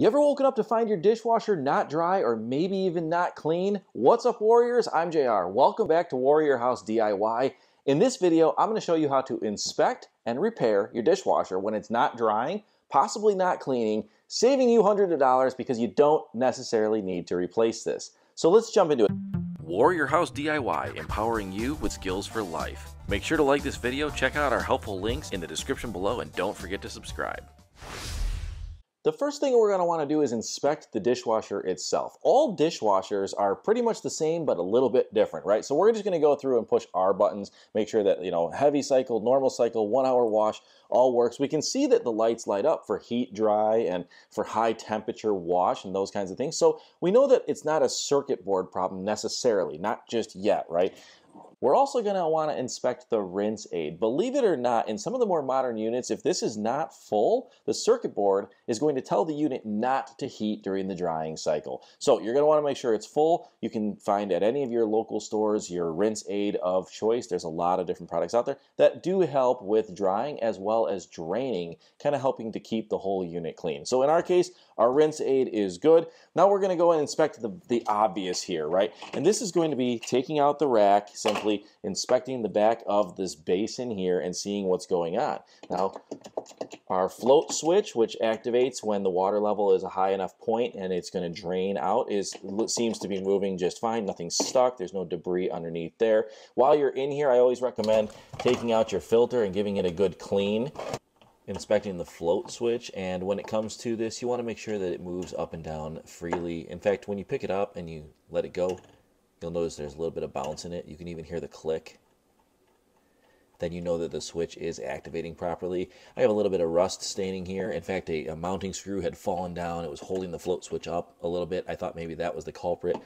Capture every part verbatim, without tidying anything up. You ever woken up to find your dishwasher not dry or maybe even not clean? What's up, Warriors? I'm J R. Welcome back to Warrior House D I Y. In this video, I'm going to show you how to inspect and repair your dishwasher when it's not drying, possibly not cleaning, saving you hundreds of dollars because you don't necessarily need to replace this. So let's jump into it. Warrior House D I Y, empowering you with skills for life. Make sure to like this video, check out our helpful links in the description below, and don't forget to subscribe. The first thing we're going to want to do is inspect the dishwasher itself. All dishwashers are pretty much the same, but a little bit different, right? So we're just going to go through and push our buttons, make sure that, you know, heavy cycle, normal cycle, one hour wash, all works. We can see that the lights light up for heat dry and for high temperature wash and those kinds of things. So we know that it's not a circuit board problem necessarily, not just yet, right? We're also going to want to inspect the rinse aid. Believe it or not, in some of the more modern units, if this is not full, the circuit board is going to tell the unit not to heat during the drying cycle. So you're going to want to make sure it's full. You can find at any of your local stores your rinse aid of choice. There's a lot of different products out there that do help with drying as well as draining, kind of helping to keep the whole unit clean. So in our case, our rinse aid is good. Now we're going to go and inspect the, the obvious here, right? And this is going to be taking out the rack, simply inspecting the back of this basin here and seeing what's going on. Now, our float switch, which activates when the water level is a high enough point and it's going to drain out, is seems to be moving just fine. Nothing's stuck. There's no debris underneath there. While you're in here, I always recommend taking out your filter and giving it a good clean. Inspecting the float switch, and when it comes to this, you want to make sure that it moves up and down freely. In fact, when you pick it up and you let it go, you'll notice there's a little bit of bounce in it. You can even hear the click. Then you know that the switch is activating properly. I have a little bit of rust staining here. In fact, a, a mounting screw had fallen down. It was holding the float switch up a little bit. I thought maybe that was the culprit.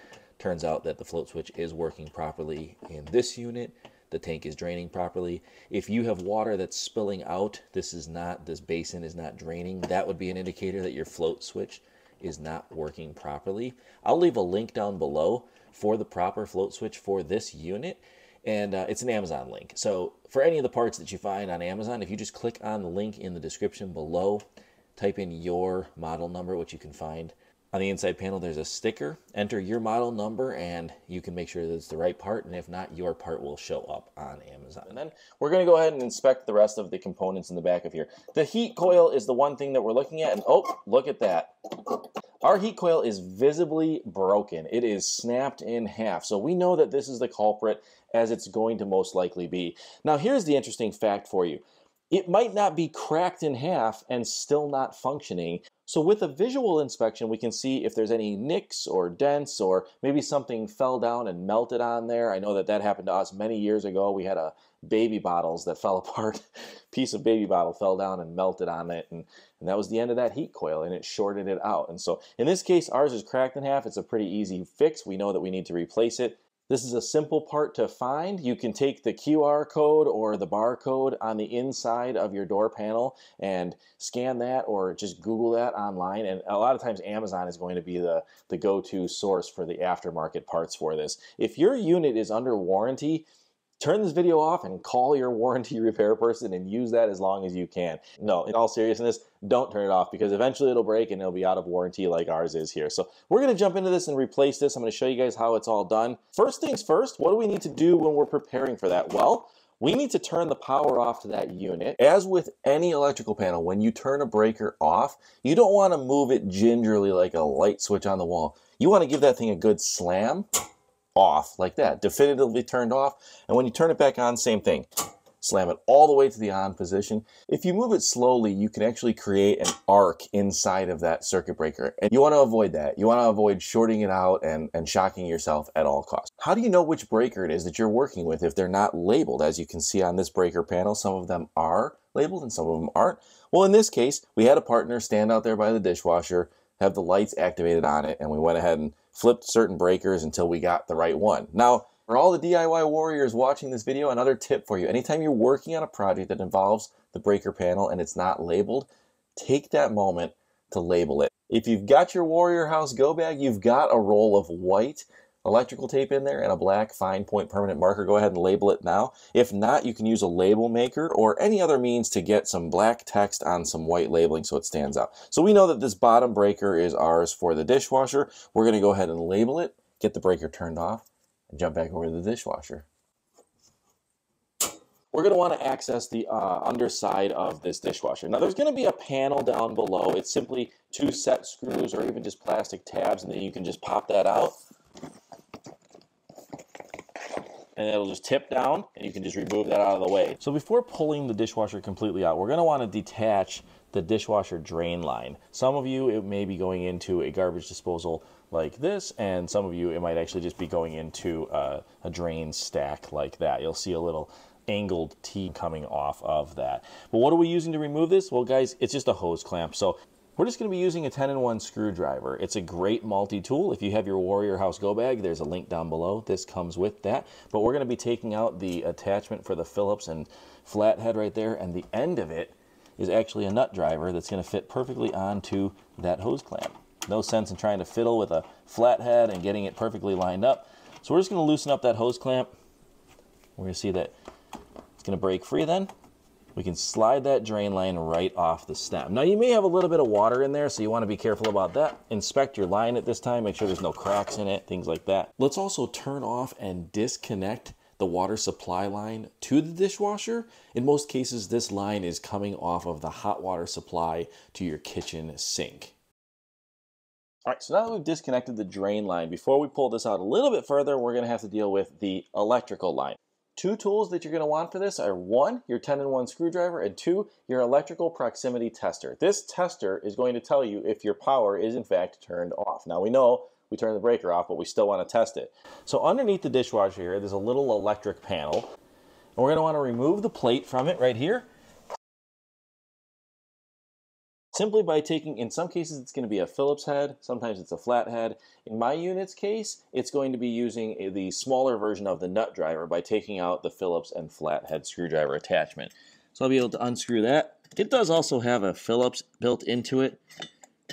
Turns out that the float switch is working properly in this unit. The tank is draining properly. If you have water that's spilling out, this is not, this basin is not draining. That would be an indicator that your float switch is not working properly. I'll leave a link down below for the proper float switch for this unit, and uh, it's an Amazon link. So for any of the parts that you find on Amazon, if you just click on the link in the description below, type in your model number, which you can find on the inside panel. There's a sticker. Enter your model number and you can make sure that it's the right part, and if not, your part will show up on Amazon. And then we're going to go ahead and inspect the rest of the components in the back of here. The heat coil is the one thing that we're looking at, and oh, look at that. Our heat coil is visibly broken. It is snapped in half, so we know that this is the culprit, as it's going to most likely be. Now here's the interesting fact for you. It might not be cracked in half and still not functioning. So with a visual inspection, we can see if there's any nicks or dents, or maybe something fell down and melted on there. I know that that happened to us many years ago. We had a baby bottles that fell apart. Piece of baby bottle fell down and melted on it, and, and that was the end of that heat coil, and it shorted it out. And so in this case, ours is cracked in half. It's a pretty easy fix. We know that we need to replace it. This is a simple part to find. You can take the Q R code or the barcode on the inside of your door panel and scan that, or just Google that online. And a lot of times Amazon is going to be the, the go-to source for the aftermarket parts for this. If your unit is under warranty, turn this video off and call your warranty repair person and use that as long as you can. No, in all seriousness, don't turn it off, because eventually it'll break and it'll be out of warranty like ours is here. So we're going to jump into this and replace this. I'm going to show you guys how it's all done. First things first, what do we need to do when we're preparing for that? Well, we need to turn the power off to that unit. As with any electrical panel, when you turn a breaker off, you don't want to move it gingerly like a light switch on the wall. You want to give that thing a good slam. Off like that, definitively turned off. And when you turn it back on, same thing, slam it all the way to the on position. If you move it slowly, you can actually create an arc inside of that circuit breaker, and you want to avoid that. You want to avoid shorting it out and and shocking yourself at all costs. How do you know which breaker it is that you're working with if they're not labeled? As you can see on this breaker panel, some of them are labeled and some of them aren't. Well, in this case, we had a partner stand out there by the dishwasher, have the lights activated on it, and we went ahead and flipped certain breakers until we got the right one. Now, for all the D I Y warriors watching this video, another tip for you. Anytime you're working on a project that involves the breaker panel and it's not labeled, take that moment to label it. If you've got your Warrior House go bag, you've got a roll of white electrical tape in there and a black fine point permanent marker. Go ahead and label it now. If not, you can use a label maker or any other means to get some black text on some white labeling so it stands out. So we know that this bottom breaker is ours for the dishwasher. We're going to go ahead and label it, get the breaker turned off, and jump back over to the dishwasher. We're going to want to access the uh, underside of this dishwasher. Now there's going to be a panel down below. It's simply two set screws or even just plastic tabs, and then you can just pop that out. And it'll just tip down and you can just remove that out of the way. So before pulling the dishwasher completely out, we're going to want to detach the dishwasher drain line. Some of you, it may be going into a garbage disposal like this, and some of you, it might actually just be going into a, a drain stack like that. You'll see a little angled T coming off of that. But what are we using to remove this? Well, guys, it's just a hose clamp. So we're just going to be using a ten in one screwdriver. It's a great multi-tool. If you have your Warrior House go bag, there's a link down below. This comes with that. But we're going to be taking out the attachment for the Phillips and flathead right there, and the end of it is actually a nut driver that's going to fit perfectly onto that hose clamp. No sense in trying to fiddle with a flathead and getting it perfectly lined up. So we're just going to loosen up that hose clamp. We're going to see that it's going to break free then. We can slide that drain line right off the stem. Now you may have a little bit of water in there, so you want to be careful about that. Inspect your line at this time, make sure there's no cracks in it, things like that. Let's also turn off and disconnect the water supply line to the dishwasher. In most cases, this line is coming off of the hot water supply to your kitchen sink. All right, so now that we've disconnected the drain line, before we pull this out a little bit further, we're gonna have to deal with the electrical line. Two tools that you're going to want for this are one, your ten in one screwdriver, and two, your electrical proximity tester. This tester is going to tell you if your power is in fact turned off. Now we know we turned the breaker off, but we still want to test it. So underneath the dishwasher here, there's a little electric panel, and we're going to want to remove the plate from it right here. Simply by taking, in some cases it's going to be a Phillips head, sometimes it's a flat head. In my unit's case, it's going to be using a, the smaller version of the nut driver by taking out the Phillips and flat head screwdriver attachment. So I'll be able to unscrew that. It does also have a Phillips built into it,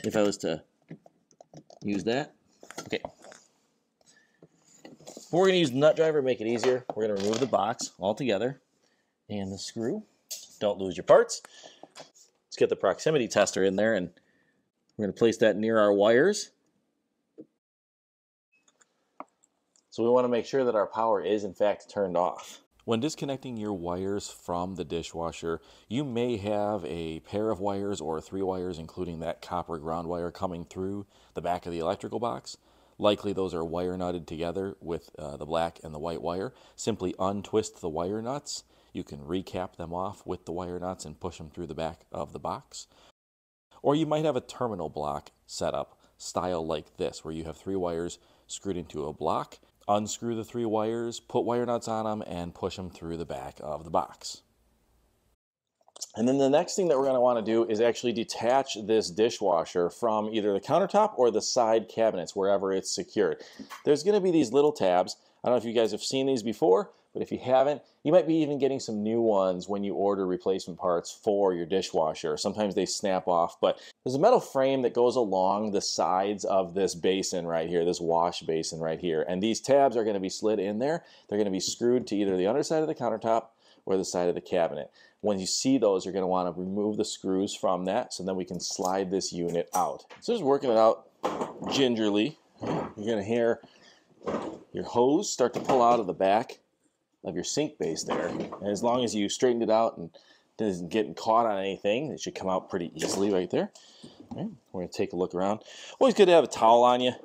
if I was to use that. Okay. But we're going to use the nut driver to make it easier. We're going to remove the box altogether and the screw. Don't lose your parts. Let's get the proximity tester in there, and we're going to place that near our wires. So we want to make sure that our power is in fact turned off. When disconnecting your wires from the dishwasher, you may have a pair of wires or three wires, including that copper ground wire coming through the back of the electrical box. Likely those are wire nutted together with uh, the black and the white wire. Simply untwist the wire nuts. You can recap them off with the wire nuts and push them through the back of the box. Or you might have a terminal block setup style like this, where you have three wires screwed into a block, unscrew the three wires, put wire nuts on them, and push them through the back of the box. And then the next thing that we're going to want to do is actually detach this dishwasher from either the countertop or the side cabinets, wherever it's secured. There's going to be these little tabs. I don't know if you guys have seen these before, but if you haven't, you might be even getting some new ones when you order replacement parts for your dishwasher. Sometimes they snap off, but there's a metal frame that goes along the sides of this basin right here, this wash basin right here. And these tabs are going to be slid in there. They're going to be screwed to either the underside of the countertop or the side of the cabinet. When you see those, you're going to want to remove the screws from that, so then we can slide this unit out. So just working it out gingerly. You're going to hear your hose start to pull out of the back of your sink base there, and as long as you straightened it out and doesn't get caught on anything, it should come out pretty easily right there. All right, we're going to take a look around. Always good to have a towel on you in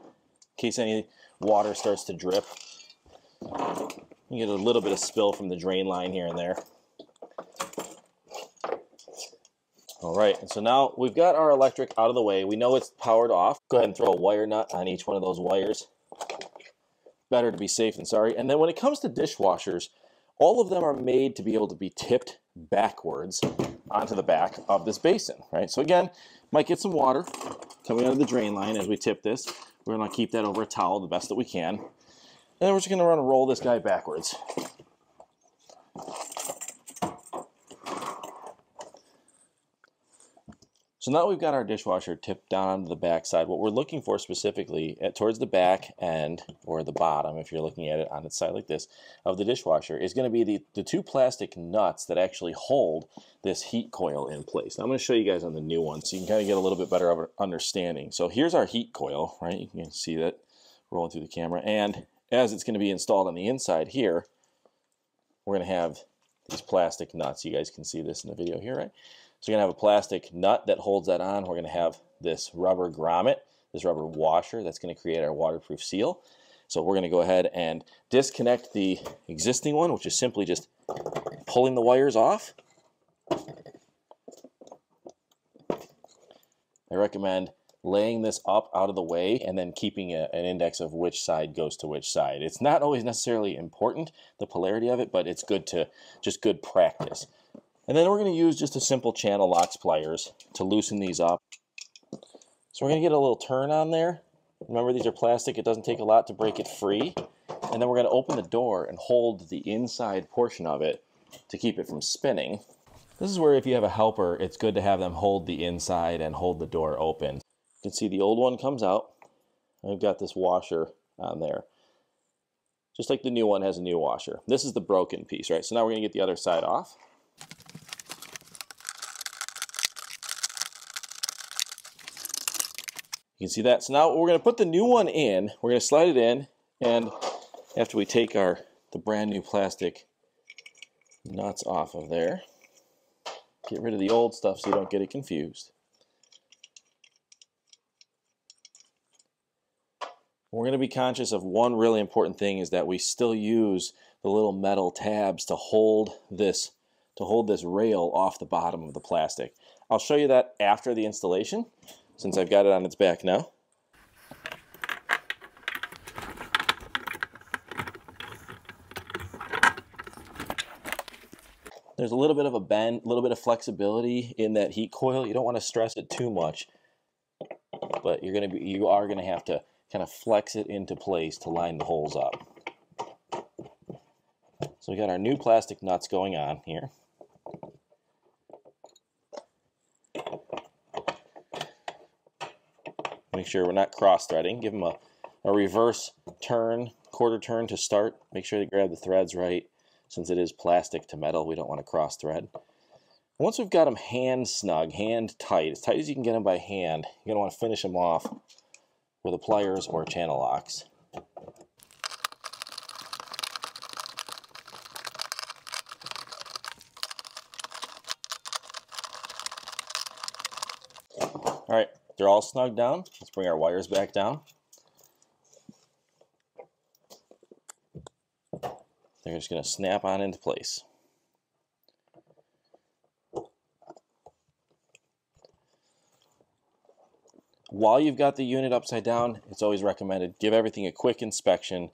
case any water starts to drip. You get a little bit of spill from the drain line here and there. All right, and so now we've got our electric out of the way. We know it's powered off. Go ahead and throw a wire nut on each one of those wires. Better to be safe than sorry. And then when it comes to dishwashers, all of them are made to be able to be tipped backwards onto the back of this basin, right? So again, might get some water coming out of the drain line as we tip this. We're gonna keep that over a towel the best that we can. And then we're just gonna run and roll this guy backwards. So now we've got our dishwasher tipped down onto the back side. What we're looking for specifically at, towards the back end, or the bottom if you're looking at it on its side like this, of the dishwasher is going to be the, the two plastic nuts that actually hold this heat coil in place. Now I'm going to show you guys on the new one so you can kind of get a little bit better of an understanding. So here's our heat coil, right? You can see that rolling through the camera. And as it's going to be installed on the inside here, we're going to have these plastic nuts. You guys can see this in the video here, right? So you're going to have a plastic nut that holds that on. We're going to have this rubber grommet, this rubber washer that's going to create our waterproof seal. So we're going to go ahead and disconnect the existing one, which is simply just pulling the wires off. I recommend laying this up out of the way and then keeping a, an index of which side goes to which side. It's not always necessarily important, the polarity of it, but it's good to just good practice. And then we're going to use just a simple channel locks pliers to loosen these up. So we're going to get a little turn on there. Remember, these are plastic. It doesn't take a lot to break it free. And then we're going to open the door and hold the inside portion of it to keep it from spinning. This is where if you have a helper, it's good to have them hold the inside and hold the door open. You can see the old one comes out. I've got this washer on there. Just like the new one has a new washer. This is the broken piece, right? So now we're going to get the other side off. You can see that. So now we're going to put the new one in. We're going to slide it in, and after we take our the brand new plastic nuts off of there, get rid of the old stuff so you don't get it confused. We're going to be conscious of one really important thing, is that we still use the little metal tabs to hold this to hold this rail off the bottom of the plastic. I'll show you that after the installation, since I've got it on its back now. There's a little bit of a bend, a little bit of flexibility in that heat coil. You don't want to stress it too much, but you're going to be, you are going to have to kind of flex it into place to line the holes up. So we got our new plastic nuts going on here. Make sure we're not cross-threading. Give them a, a reverse turn, quarter turn to start. Make sure to grab the threads right. Since it is plastic to metal, we don't want to cross-thread. Once we've got them hand snug, hand tight, as tight as you can get them by hand, you're going to want to finish them off with a pliers or channel locks. All right. They're all snug down. Let's bring our wires back down. They're just going to snap on into place. While you've got the unit upside down, it's always recommended, give everything a quick inspection.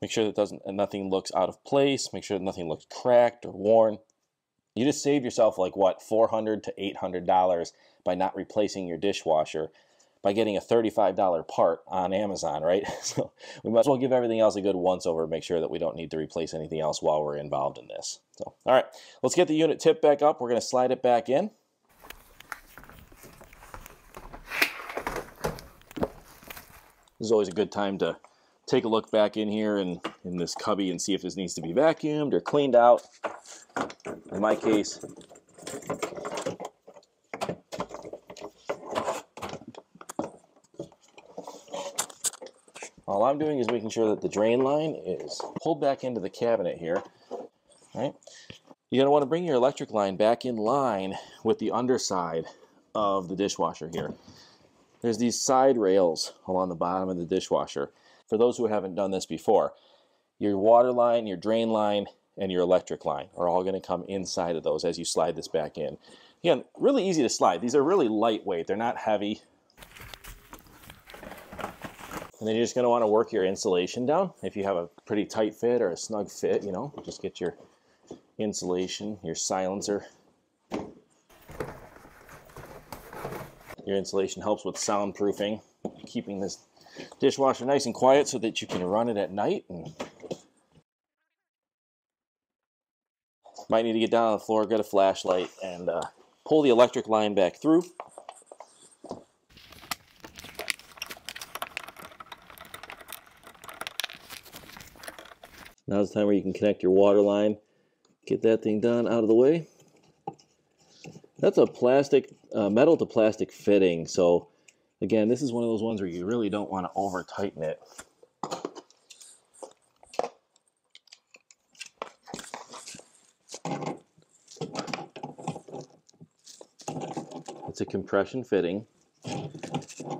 Make sure that doesn't, nothing looks out of place. Make sure that nothing looks cracked or worn. You just save yourself like what, four hundred to eight hundred dollars by not replacing your dishwasher by getting a thirty-five dollar part on Amazon, right? So we might as well give everything else a good once over, make sure that we don't need to replace anything else while we're involved in this. So, all right, let's get the unit tipped back up. We're going to slide it back in. This is always a good time to take a look back in here and in this cubby and see if this needs to be vacuumed or cleaned out. In my case, all I'm doing is making sure that the drain line is pulled back into the cabinet here. All right. You're going to want to bring your electric line back in line with the underside of the dishwasher here. There's these side rails along the bottom of the dishwasher. For those who haven't done this before, your water line, your drain line, and your electric line are all going to come inside of those as you slide this back in. Again, really easy to slide. These are really lightweight. They're not heavy. And then you're just going to want to work your insulation down. If you have a pretty tight fit or a snug fit, you know, just get your insulation, your silencer. Your insulation helps with soundproofing, keeping this dishwasher nice and quiet so that you can run it at night. And might need to get down on the floor, get a flashlight, and uh, pull the electric line back through. Now's the time where you can connect your water line. Get that thing done out of the way. That's a plastic, uh, metal to plastic fitting. So again, this is one of those ones where you really don't want to over tighten it. It's a compression fitting,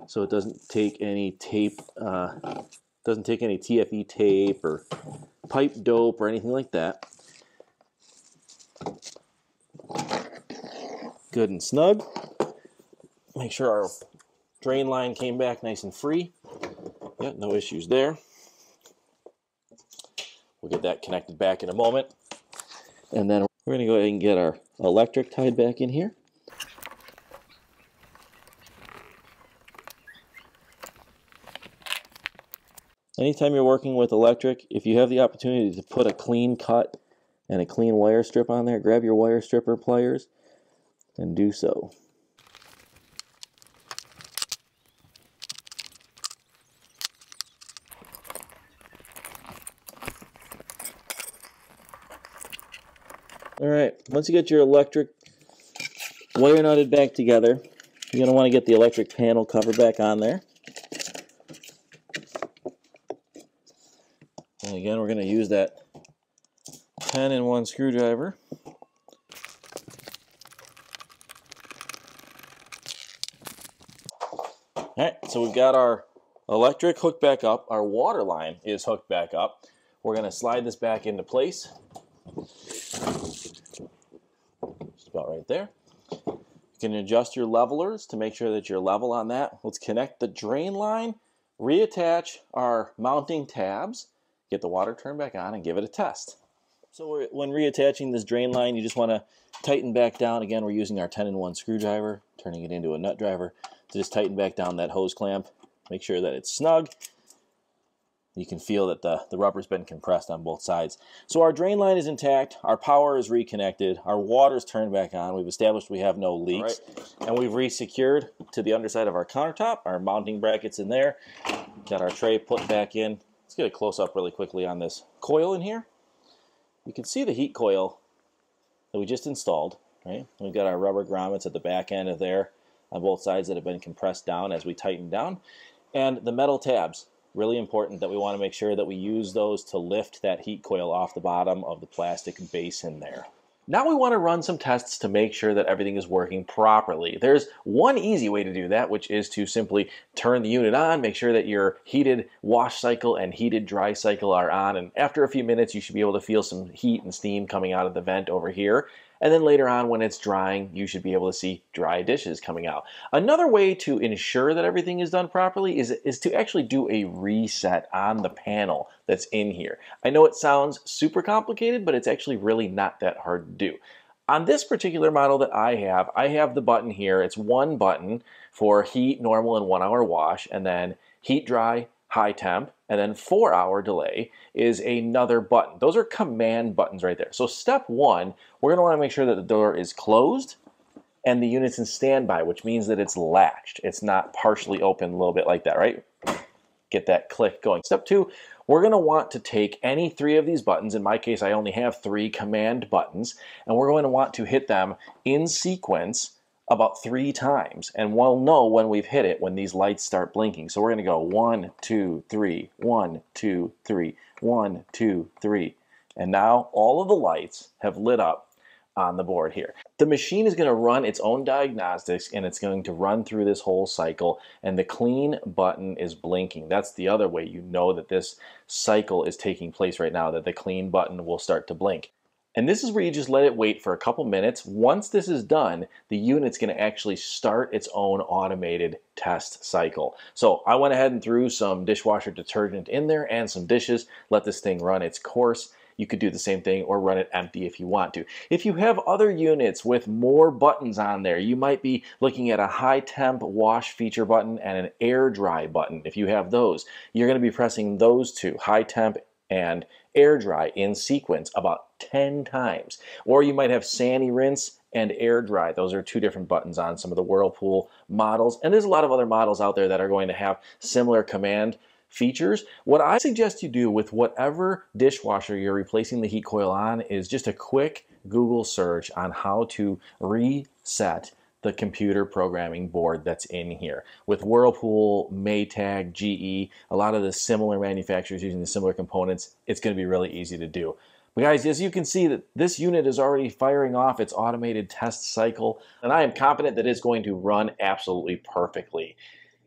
so it doesn't take any tape, uh, doesn't take any T F E tape or pipe dope or anything like that. Good and snug. Make sure our drain line came back nice and free. Yeah, no issues there. We'll get that connected back in a moment. And then we're gonna go ahead and get our electric tied back in here. Anytime you're working with electric, if you have the opportunity to put a clean cut and a clean wire strip on there, grab your wire stripper pliers and do so. All right, once you get your electric wire knotted back together, you're going to want to get the electric panel cover back on there. And again, we're going to use that ten in one screwdriver. All right, so we've got our electric hooked back up. Our water line is hooked back up. We're going to slide this back into place. Just about right there. You can adjust your levelers to make sure that you're level on that. Let's connect the drain line, reattach our mounting tabs, get the water turned back on, and give it a test. So we're, when reattaching this drain line, you just want to tighten back down. Again, we're using our ten in one screwdriver, turning it into a nut driver, to just tighten back down that hose clamp. Make sure that it's snug. You can feel that the, the rubber's been compressed on both sides. So our drain line is intact. Our power is reconnected. Our water's turned back on. We've established we have no leaks. Right. And we've re-secured to the underside of our countertop, our mounting brackets in there. Got our tray put back in. Let's get a close-up really quickly on this coil in here. You can see the heat coil that we just installed, right? We've got our rubber grommets at the back end of there on both sides that have been compressed down as we tighten down. And the metal tabs, really important that we want to make sure that we use those to lift that heat coil off the bottom of the plastic base in there. Now we want to run some tests to make sure that everything is working properly. There's one easy way to do that, which is to simply turn the unit on, make sure that your heated wash cycle and heated dry cycle are on, and after a few minutes you should be able to feel some heat and steam coming out of the vent over here. And then later on when it's drying, you should be able to see dry dishes coming out. Another way to ensure that everything is done properly is, is to actually do a reset on the panel that's in here. I know it sounds super complicated, but it's actually really not that hard to do. On this particular model that I have, I have the button here. It's one button for heat, normal, and one hour wash, and then heat, dry, high temp, and then four hour delay is another button. Those are command buttons right there. So step one, we're gonna wanna make sure that the door is closed and the unit's in standby, which means that it's latched. It's not partially open a little bit like that, right? Get that click going. Step two, we're gonna want to take any three of these buttons. In my case, I only have three command buttons, and we're going to want to hit them in sequence about three times, and we'll know when we've hit it when these lights start blinking. So we're gonna go one, two, three, one, two, three, one, two, three. And now all of the lights have lit up on the board here. The machine is gonna run its own diagnostics, and it's going to run through this whole cycle, and the clean button is blinking. That's the other way you know that this cycle is taking place right now, that the clean button will start to blink. And this is where you just let it wait for a couple minutes. Once this is done, the unit's gonna actually start its own automated test cycle. So I went ahead and threw some dishwasher detergent in there and some dishes, let this thing run its course. You could do the same thing or run it empty if you want to. If you have other units with more buttons on there, you might be looking at a high temp wash feature button and an air dry button. If you have those, you're gonna be pressing those two, high temp and air dry, in sequence about ten times. Or you might have Sani Rinse and Air Dry. Those are two different buttons on some of the Whirlpool models, and there's a lot of other models out there that are going to have similar command features. What I suggest you do with whatever dishwasher you're replacing the heat coil on is just a quick Google search on how to reset the computer programming board that's in here. With Whirlpool, Maytag, G E, a lot of the similar manufacturers using the similar components, it's going to be really easy to do. But guys, as you can see, that this unit is already firing off its automated test cycle, and I am confident that it's going to run absolutely perfectly.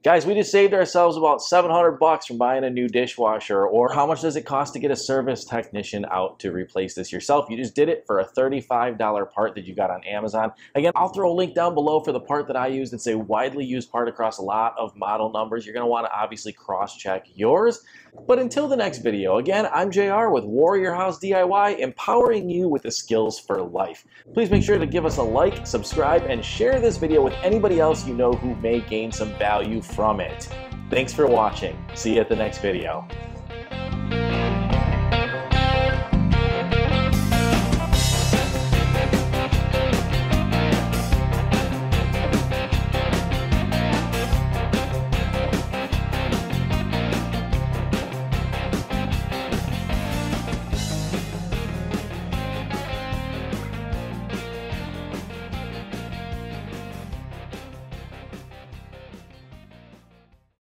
Guys, we just saved ourselves about seven hundred bucks from buying a new dishwasher. Or how much does it cost to get a service technician out to replace this yourself? You just did it for a thirty-five dollar part that you got on Amazon. Again, I'll throw a link down below for the part that I used. It's a widely used part across a lot of model numbers. You're going to want to obviously cross-check yours. But until the next video, again, I'm J R with Warrior House D I Y, empowering you with the skills for life. Please make sure to give us a like, subscribe, and share this video with anybody else you know who may gain some value from it. Thanks for watching. See you at the next video.